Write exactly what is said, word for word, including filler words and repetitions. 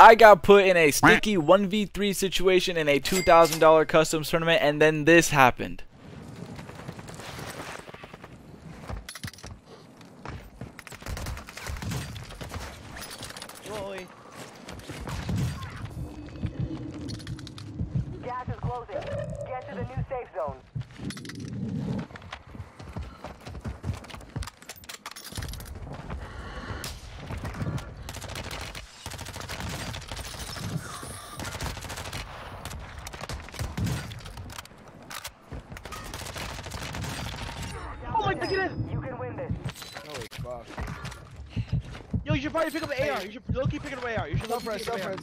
I got put in a sticky one v three situation in a two thousand dollar customs tournament, and then this happened. Gas is closing. Get to the new safe zone. You can win this. Holy fuck. Yo, you should probably pick up an A R. You should low-key pick up an A R. You should low-key pick up an A R.